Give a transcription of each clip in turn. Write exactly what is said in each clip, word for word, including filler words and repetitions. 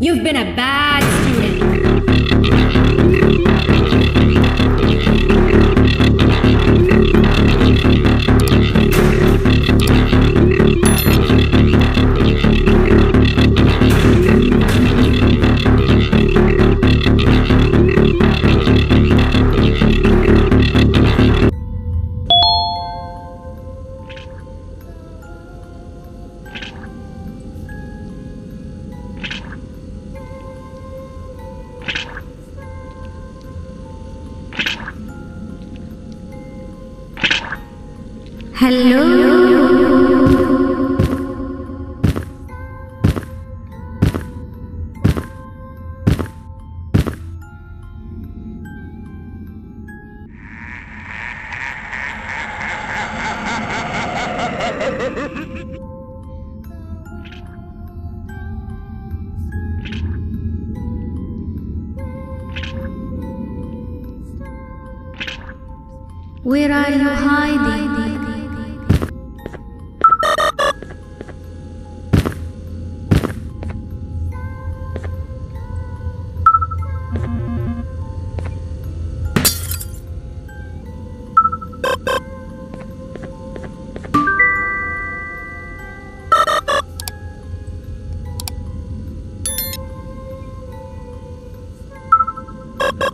You've been a bad Where are you hiding?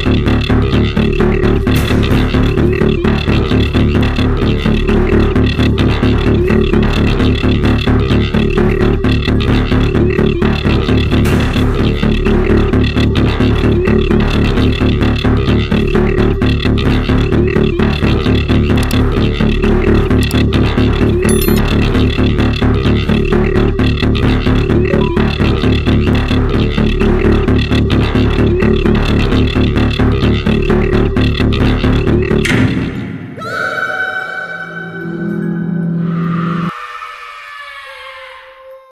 Thank you.